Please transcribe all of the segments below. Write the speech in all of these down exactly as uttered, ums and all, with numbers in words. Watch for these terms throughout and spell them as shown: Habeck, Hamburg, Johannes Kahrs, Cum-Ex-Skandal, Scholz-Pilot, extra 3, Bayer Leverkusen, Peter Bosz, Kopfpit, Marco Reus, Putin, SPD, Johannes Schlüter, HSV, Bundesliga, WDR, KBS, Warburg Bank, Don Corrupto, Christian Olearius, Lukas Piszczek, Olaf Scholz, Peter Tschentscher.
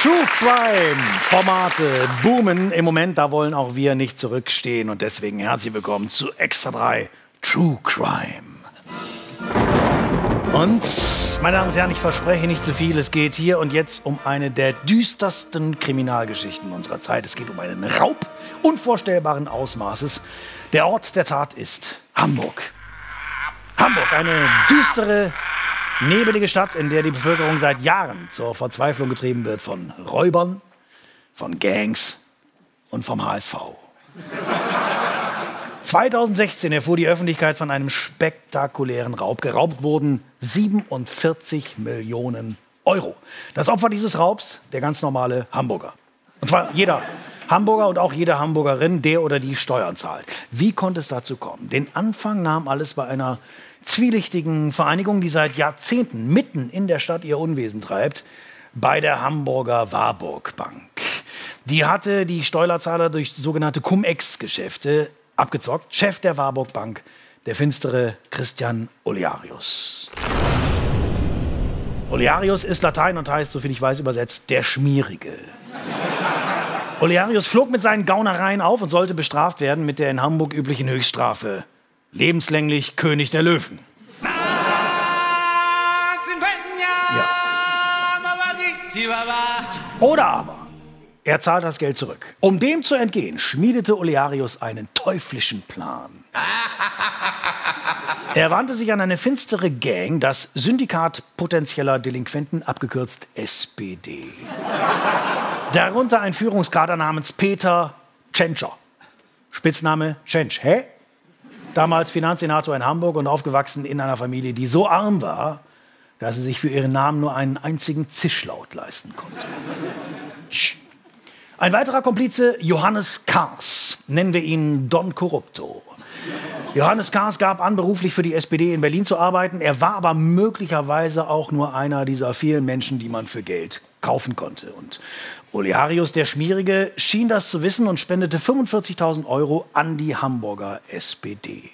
True Crime-Formate boomen im Moment, da wollen auch wir nicht zurückstehen. Und deswegen herzlich willkommen zu extra drei True Crime. Und, meine Damen und Herren, ich verspreche nicht zu viel. Es geht hier und jetzt um eine der düstersten Kriminalgeschichten unserer Zeit. Es geht um einen Raub unvorstellbaren Ausmaßes. Der Ort der Tat ist Hamburg. Hamburg, eine düstere, nebelige Stadt, in der die Bevölkerung seit Jahren zur Verzweiflung getrieben wird von Räubern, von Gangs und vom H S V. zwanzig sechzehn erfuhr die Öffentlichkeit von einem spektakulären Raub. Geraubt wurden siebenundvierzig Millionen Euro. Das Opfer dieses Raubs, der ganz normale Hamburger. Und zwar jeder Hamburger und auch jede Hamburgerin, der oder die Steuern zahlt. Wie konnte es dazu kommen? Den Anfang nahm alles bei einer zwielichtigen Vereinigung, die seit Jahrzehnten mitten in der Stadt ihr Unwesen treibt, bei der Hamburger Warburg Bank. Die hatte die Steuerzahler durch sogenannte Cum-Ex-Geschäfte abgezockt. Chef der Warburg Bank, der finstere Christian Olearius. Olearius ist Latein und heißt, soviel ich weiß, übersetzt der Schmierige. Olearius flog mit seinen Gaunereien auf und sollte bestraft werden mit der in Hamburg üblichen Höchststrafe. Lebenslänglich König der Löwen. Ja. Oder aber, er zahlt das Geld zurück. Um dem zu entgehen, schmiedete Olearius einen teuflischen Plan. Er wandte sich an eine finstere Gang, das Syndikat potenzieller Delinquenten, abgekürzt S P D. Darunter ein Führungskader namens Peter Tschentscher. Spitzname Tschentsch. Hä? Damals Finanzsenator in Hamburg und aufgewachsen in einer Familie, die so arm war, dass sie sich für ihren Namen nur einen einzigen Zischlaut leisten konnte. Ein weiterer Komplize, Johannes Kahrs. Nennen wir ihn Don Corrupto. Johannes Kahrs gab an, beruflich für die S P D in Berlin zu arbeiten. Er war aber möglicherweise auch nur einer dieser vielen Menschen, die man für Geld kaufen konnte. Und Olearius, der Schmierige, schien das zu wissen und spendete fünfundvierzigtausend Euro an die Hamburger S P D.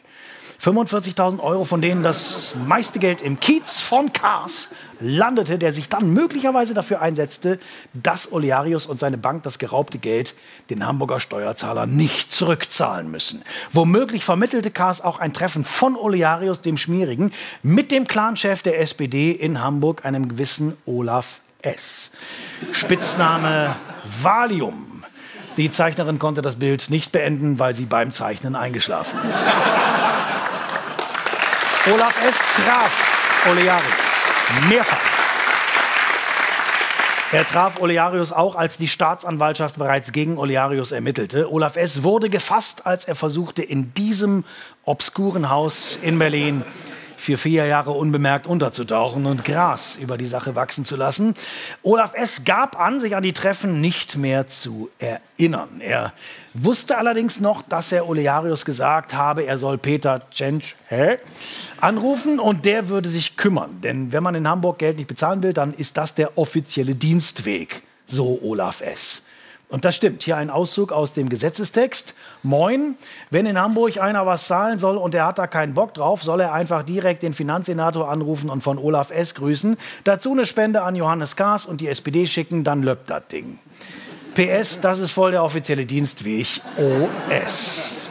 fünfundvierzigtausend Euro, von denen das meiste Geld im Kiez von Kahrs landete, der sich dann möglicherweise dafür einsetzte, dass Olearius und seine Bank das geraubte Geld den Hamburger Steuerzahlern nicht zurückzahlen müssen. Womöglich vermittelte Kahrs auch ein Treffen von Olearius, dem Schmierigen, mit dem Clanchef der S P D in Hamburg, einem gewissen Olaf S. Spitzname Valium. Die Zeichnerin konnte das Bild nicht beenden, weil sie beim Zeichnen eingeschlafen ist. Olaf S. traf Olearius mehrfach. Er traf Olearius auch, als die Staatsanwaltschaft bereits gegen Olearius ermittelte. Olaf S. wurde gefasst, als er versuchte, in diesem obskuren Haus in Berlin für vier Jahre unbemerkt unterzutauchen und Gras über die Sache wachsen zu lassen. Olaf S. gab an, sich an die Treffen nicht mehr zu erinnern. Er wusste allerdings noch, dass er Olearius gesagt habe, er soll Peter Tschentsch hä? anrufen und der würde sich kümmern. Denn wenn man in Hamburg Geld nicht bezahlen will, dann ist das der offizielle Dienstweg, so Olaf S. Und das stimmt. Hier ein Auszug aus dem Gesetzestext. Moin, wenn in Hamburg einer was zahlen soll und er hat da keinen Bock drauf, soll er einfach direkt den Finanzsenator anrufen und von Olaf S. grüßen. Dazu eine Spende an Johannes Kahrs und die S P D schicken, dann löppt das Ding. P S, das ist voll der offizielle Dienstweg. O S.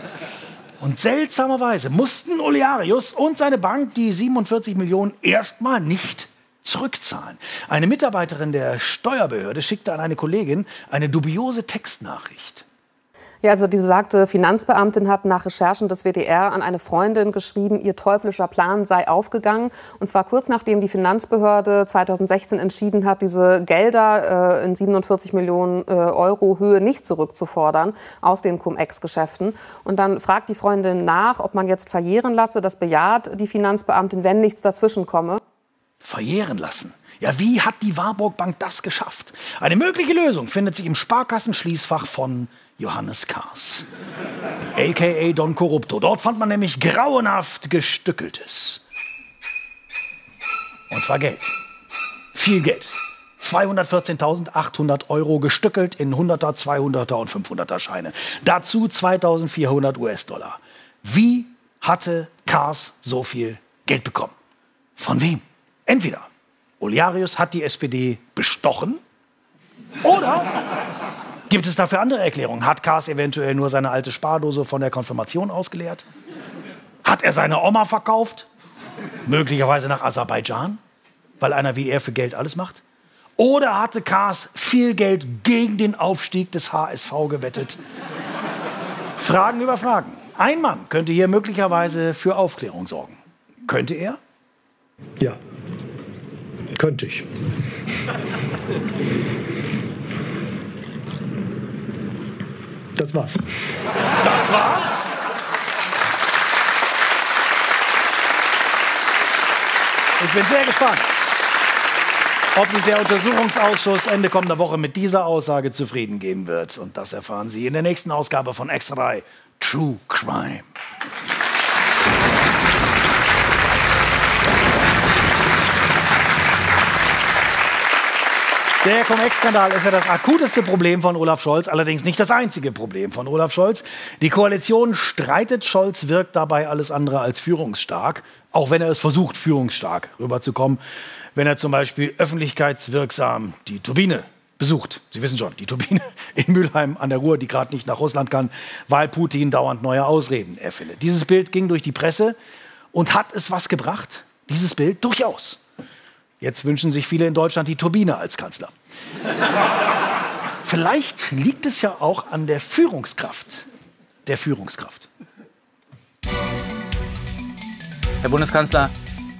Und seltsamerweise mussten Olearius und seine Bank die siebenundvierzig Millionen erstmal nicht zurückzahlen. Eine Mitarbeiterin der Steuerbehörde schickte an eine Kollegin eine dubiose Textnachricht. Ja, also die besagte Finanzbeamtin hat nach Recherchen des W D R an eine Freundin geschrieben, ihr teuflischer Plan sei aufgegangen. Und zwar kurz nachdem die Finanzbehörde zwanzig sechzehn entschieden hat, diese Gelder äh, in siebenundvierzig Millionen Euro Höhe nicht zurückzufordern aus den Cum-Ex-Geschäften. Und dann fragt die Freundin nach, ob man jetzt verjähren lasse. Das bejaht die Finanzbeamtin, wenn nichts dazwischen komme. Verjähren lassen. Ja, wie hat die Warburg Bank das geschafft? Eine mögliche Lösung findet sich im Sparkassenschließfach von Johannes Kahrs, a k a. Don Corrupto. Dort fand man nämlich grauenhaft Gestückeltes. Und zwar Geld. Viel Geld. zweihundertvierzehntausendachthundert Euro gestückelt in Hunderter, Zweihunderter und Fünfhunderter Scheine. Dazu zweitausendvierhundert U S-Dollar. Wie hatte Kahrs so viel Geld bekommen? Von wem? Entweder Olearius hat die S P D bestochen Oder gibt es dafür andere Erklärungen? Hat Kahrs eventuell nur seine alte Spardose von der Konfirmation ausgeleert? Hat er seine Oma verkauft? Möglicherweise nach Aserbaidschan? Weil einer wie er für Geld alles macht? Oder hatte Kahrs viel Geld gegen den Aufstieg des H S V gewettet? Fragen über Fragen. Ein Mann könnte hier möglicherweise für Aufklärung sorgen. Könnte er? Ja, könnte ich. Das war's. Das war's? Ich bin sehr gespannt, ob sich der Untersuchungsausschuss Ende kommender Woche mit dieser Aussage zufrieden geben wird. Und das erfahren Sie in der nächsten Ausgabe von extra drei True Crime. Der Cum-Ex-Skandal ist ja das akuteste Problem von Olaf Scholz, allerdings nicht das einzige Problem von Olaf Scholz. Die Koalition streitet, Scholz wirkt dabei alles andere als führungsstark, auch wenn er es versucht, führungsstark rüberzukommen, wenn er zum Beispiel öffentlichkeitswirksam die Turbine besucht. Sie wissen schon, die Turbine in Mülheim an der Ruhr, die gerade nicht nach Russland kann, weil Putin dauernd neue Ausreden erfindet. Dieses Bild ging durch die Presse und hat es was gebracht? Dieses Bild durchaus. Jetzt wünschen sich viele in Deutschland die Turbine als Kanzler. Vielleicht liegt es ja auch an der Führungskraft. Der Führungskraft. Herr Bundeskanzler,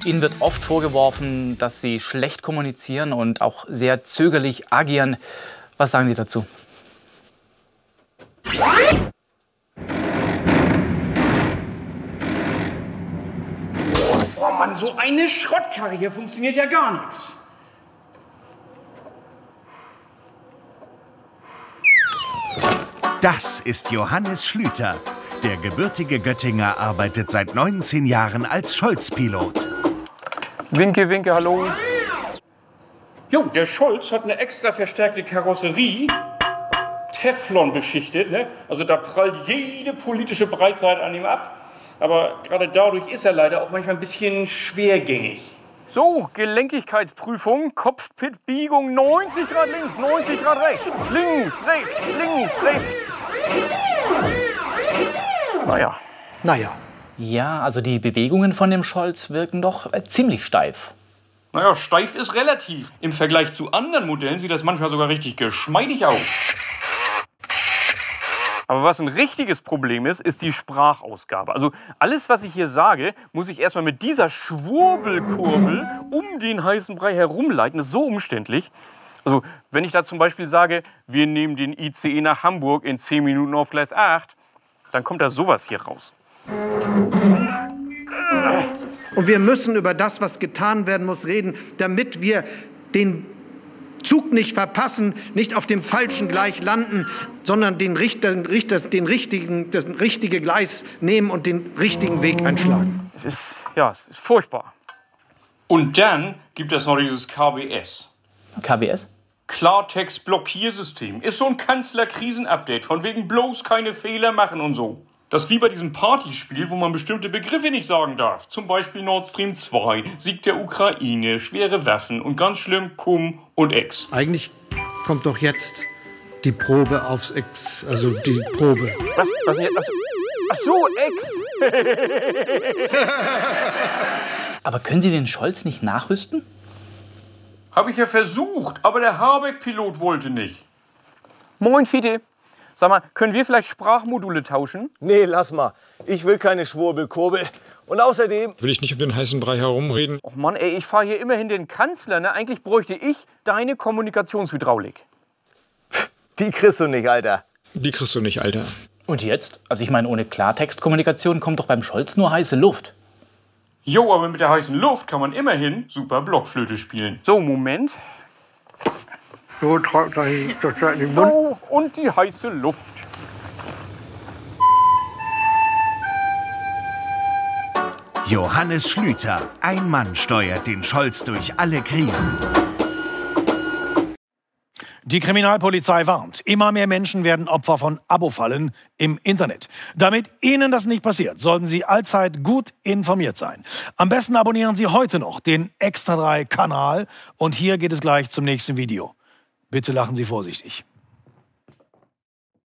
Ihnen wird oft vorgeworfen, dass Sie schlecht kommunizieren und auch sehr zögerlich agieren. Was sagen Sie dazu? Mann, so eine Schrottkarre hier funktioniert ja gar nichts. Das ist Johannes Schlüter. Der gebürtige Göttinger arbeitet seit neunzehn Jahren als Scholz-Pilot. Winke, winke, hallo. Jo, der Scholz hat eine extra verstärkte Karosserie. Teflon beschichtet, ne? Also da prallt jede politische Breitseite an ihm ab. Aber gerade dadurch ist er leider auch manchmal ein bisschen schwergängig. So, Gelenkigkeitsprüfung, Kopfpitbiegung neunzig Grad links, neunzig Grad rechts, links, rechts, links, rechts. Naja. Naja. Ja, also die Bewegungen von dem Scholz wirken doch äh, ziemlich steif. Naja, steif ist relativ. Im Vergleich zu anderen Modellen sieht das manchmal sogar richtig geschmeidig aus. Aber was ein richtiges Problem ist, ist die Sprachausgabe. Also alles, was ich hier sage, muss ich erstmal mit dieser Schwurbelkurbel um den heißen Brei herumleiten. Das ist so umständlich. Also wenn ich da zum Beispiel sage, wir nehmen den I C E nach Hamburg in zehn Minuten auf Gleis acht, dann kommt da sowas hier raus. Und wir müssen über das, was getan werden muss, reden, damit wir den Zug nicht verpassen, nicht auf dem falschen Gleis landen, sondern den Richter, Richter, den richtigen, das richtige Gleis nehmen und den richtigen Weg einschlagen. Es ist, ja, es ist furchtbar. Und dann gibt es noch dieses K B S. K B S? Klartext-Blockiersystem. Ist so ein Kanzler-Krisen-Update, von wegen bloß keine Fehler machen und so. Das ist wie bei diesem Partyspiel, wo man bestimmte Begriffe nicht sagen darf. Zum Beispiel Nord Stream zwei, Sieg der Ukraine, schwere Waffen und ganz schlimm Cum und Ex. Eigentlich kommt doch jetzt die Probe aufs Ex, also die Probe. Was? Was? Was? Ach so, Ex! Aber können Sie den Scholz nicht nachrüsten? Habe ich ja versucht, aber der Habeck-Pilot wollte nicht. Moin, Fide. Sag mal, können wir vielleicht Sprachmodule tauschen? Nee, lass mal. Ich will keine Schwurbelkurbel. Und außerdem will ich nicht um den heißen Brei herumreden. Och Mann, ey, ich fahre hier immerhin den Kanzler, ne? Eigentlich bräuchte ich deine Kommunikationshydraulik. Die kriegst du nicht, Alter. Die kriegst du nicht, Alter. Und jetzt? Also ich meine, ohne Klartextkommunikation kommt doch beim Scholz nur heiße Luft. Jo, aber mit der heißen Luft kann man immerhin super Blockflöte spielen. So, Moment. So, so, und die heiße Luft. Johannes Schlüter, ein Mann steuert den Scholz durch alle Krisen. Die Kriminalpolizei warnt, immer mehr Menschen werden Opfer von Abo-Fallen im Internet. Damit Ihnen das nicht passiert, sollten Sie allzeit gut informiert sein. Am besten abonnieren Sie heute noch den extra drei Kanal und hier geht es gleich zum nächsten Video. Bitte lachen Sie vorsichtig.